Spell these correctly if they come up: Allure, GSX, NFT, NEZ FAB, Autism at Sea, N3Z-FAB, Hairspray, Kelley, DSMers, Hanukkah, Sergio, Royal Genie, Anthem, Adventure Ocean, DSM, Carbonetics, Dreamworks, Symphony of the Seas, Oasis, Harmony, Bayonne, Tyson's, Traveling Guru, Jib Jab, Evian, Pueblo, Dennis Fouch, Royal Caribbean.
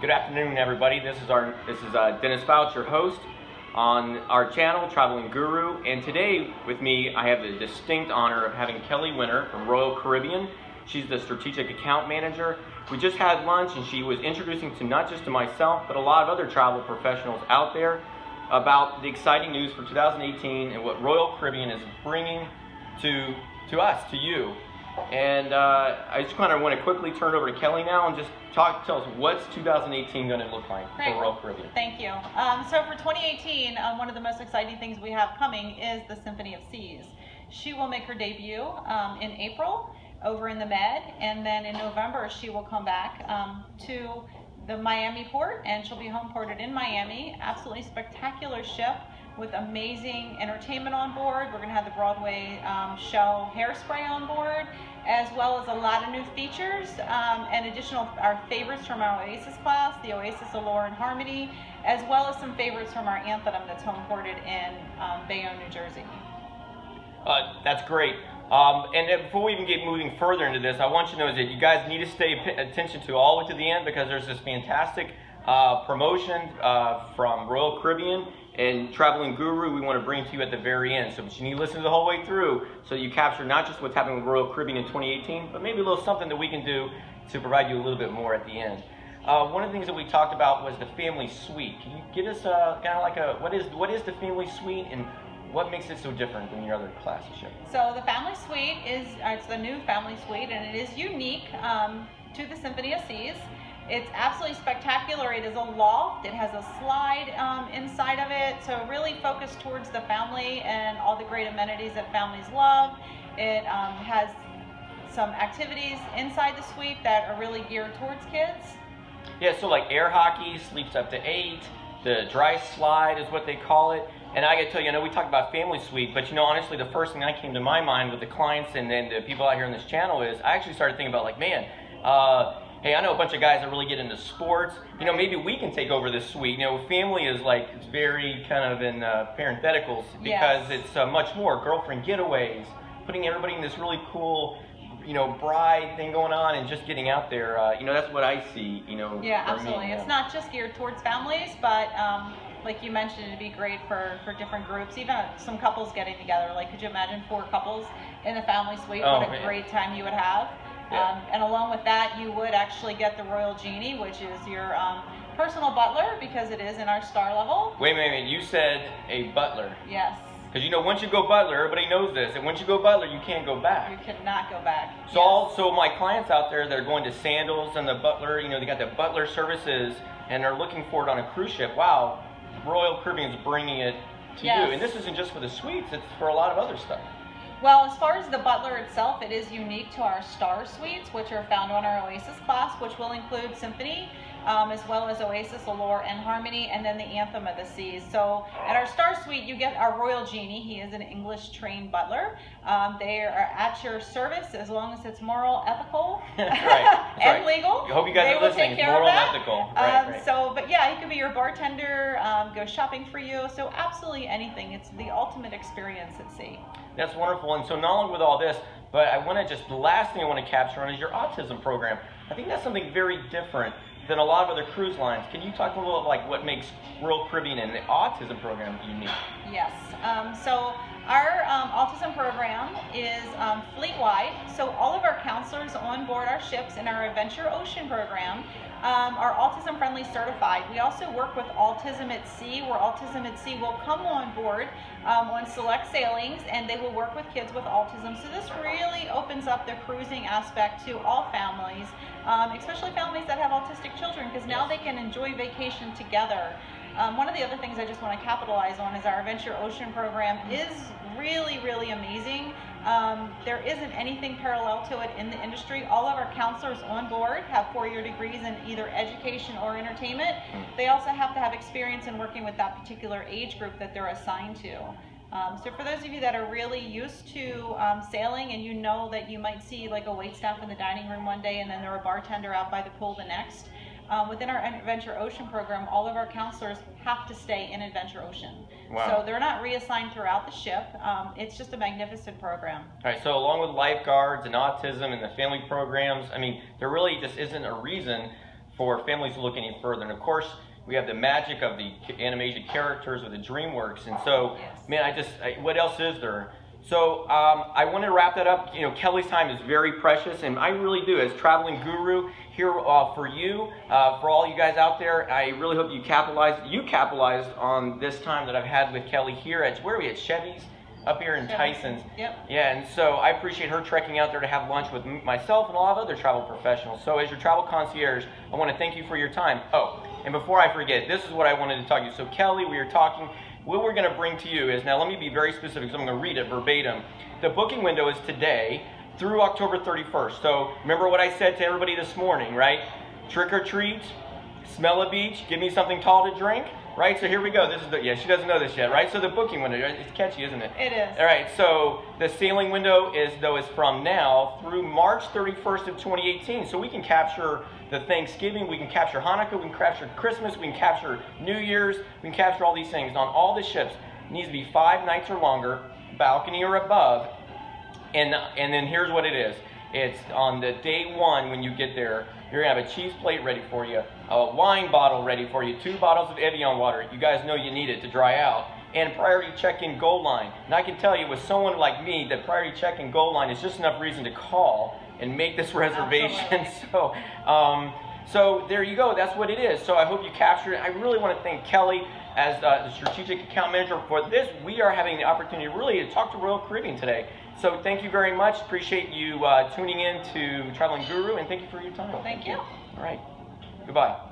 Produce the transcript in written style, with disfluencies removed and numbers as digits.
Good afternoon, everybody. This is Dennis Fouch, your host on our channel, Traveling Guru. And today with me, I have the distinct honor of having Kelley Winter from Royal Caribbean. She's the strategic account manager. We just had lunch and she was introducing to not just to myself, but a lot of other travel professionals out there about the exciting news for 2018 and what Royal Caribbean is bringing to us, to you. And I just kind of want to quickly turn it over to Kelley now and just tell us what's 2018 going to look like for Royal Caribbean. Thank you. So for 2018, one of the most exciting things we have coming is the Symphony of Seas. She will make her debut in April over in the Med, and then in November she will come back to the Miami port, and she'll be home ported in Miami. Absolutely spectacular ship with amazing entertainment on board. We're gonna have the Broadway show Hairspray on board, as well as a lot of new features and additional our favorites from our Oasis class, the Oasis, Allure, and Harmony, as well as some favorites from our Anthem that's home ported in Bayonne, New Jersey. That's great. And before we even get moving further into this, I want you to know that you guys need to stay attention to all the way to the end, because there's this fantastic promotion from Royal Caribbean and Traveling Guru we want to bring to you at the very end. So you need to listen the whole way through so you capture not just what's happening with Royal Caribbean in 2018, but maybe a little something that we can do to provide you a little bit more at the end. One of the things that we talked about was the family suite. Can you get us kind of like a, what is the family suite, and what makes it so different than your other classes? So the family suite is, it's the new family suite, and it is unique to the Symphony of Seas. It's absolutely spectacular. It is a loft. It has a slide inside of it, so really focused towards the family and all the great amenities that families love. It has some activities inside the suite that are really geared towards kids. Yeah, so like air hockey, sleeps up to 8, the dry slide is what they call it. And I gotta tell you, I know we talked about family suite, but you know, honestly, the first thing that came to my mind with the clients and then the people out here on this channel is I actually started thinking about like, man, hey, I know a bunch of guys that really get into sports. You know, maybe we can take over this suite. You know, family is like, it's very kind of in parentheticals, because yes, it's much more girlfriend getaways, putting everybody in this really cool, you know, bride thing going on and just getting out there. You know, that's what I see, you know. Yeah, absolutely. It's not just geared towards families, but like you mentioned, it'd be great for different groups, even some couples getting together. Like, could you imagine 4 couples in the family suite? Oh, what a man. Great time you would have. Yeah. And along with that, you would actually get the Royal Genie, which is your personal butler, because it is in our star level. Wait a minute, you said a butler. Yes. Because you know, once you go butler, everybody knows this, and once you go butler, you can't go back. You cannot go back. So, yes, also my clients out there that are going to Sandals and the butler, you know, they got the butler services, and they're looking for it on a cruise ship. Wow, Royal Caribbean's bringing it to yes, you. And this isn't just for the suites, it's for a lot of other stuff. Well, as far as the butler itself, it is unique to our star suites, which are found on our Oasis class, which will include Symphony, as well as Oasis, Allure, and Harmony, and then the Anthem of the Seas. So at our star suite, you get our Royal Genie. He is an English-trained butler. They are at your service as long as it's moral, ethical, that's right, that's and right, legal. I hope you guys are listening. It's moral and ethical. Right. So, but yeah, he could be your bartender, go shopping for you. So absolutely anything. It's the ultimate experience at sea. That's wonderful. And so not only with all this, but I want to just, the last thing I want to capture on is your autism program. I think that's something very different than a lot of other cruise lines. Can you talk a little about like what makes Royal Caribbean and the autism program unique? Yes, so our autism program is fleet-wide, so all of our counselors on board our ships in our Adventure Ocean program are autism-friendly certified. We also work with Autism at Sea, where Autism at Sea will come on board on select sailings, and they will work with kids with autism. So this really opens up the cruising aspect to all families, especially families that have autistic children, because now they can enjoy vacation together. One of the other things I just want to capitalize on is our Adventure Ocean program is really, really amazing. There isn't anything parallel to it in the industry. All of our counselors on board have 4-year degrees in either education or entertainment. They also have to have experience in working with that particular age group that they're assigned to. So for those of you that are really used to sailing, and you know that you might see like a waitstaff in the dining room one day and then they're a bartender out by the pool the next, within our Adventure Ocean program, all of our counselors have to stay in Adventure Ocean. Wow. So they're not reassigned throughout the ship. It's just a magnificent program. All right, so along with lifeguards and autism and the family programs, I mean, there really just isn't a reason for families who look any further. And of course, we have the magic of the animated characters of the DreamWorks. And so, yes. Man, what else is there? So I want to wrap that up. You know, Kelley's time is very precious, and I really do, as Traveling Guru here for you, for all you guys out there, I really hope you capitalized on this time that I've had with Kelley here at, where are we at, Chevy's? Up here in Tyson's. Yep. Yeah, and so I appreciate her trekking out there to have lunch with myself and a lot of other travel professionals. So as your travel concierge, I want to thank you for your time. Oh, and before I forget, this is what I wanted to talk to you. So Kelley, we were talking, what we're going to bring to you is, now let me be very specific because I'm going to read it verbatim. The booking window is today through October 31st. So remember what I said to everybody this morning, right? Trick or treat, smell a beach, give me something tall to drink. Right, so here we go. This is the, yeah, she doesn't know this yet, right? So the booking window, it's catchy, isn't it? It is. All right, so the sailing window is from now through March 31st of 2018. So we can capture the Thanksgiving, we can capture Hanukkah, we can capture Christmas, we can capture New Year's, we can capture all these things. On all the ships, it needs to be 5 nights or longer, balcony or above, and then here's what it is. It's on the day 1 when you get there, you're gonna have a cheese plate ready for you, a wine bottle ready for you, 2 bottles of Evian water. You guys know you need it to dry out. And priority check-in goal line. And I can tell you with someone like me that priority check-in goal line is just enough reason to call and make this reservation. So, so there you go, that's what it is. So I hope you captured it. I really wanna thank Kelley as the strategic account manager for this. We are having the opportunity really to talk to Royal Caribbean today. So thank you very much. Appreciate you tuning in to Traveling Guru, and thank you for your time. Thank you. All right. Goodbye.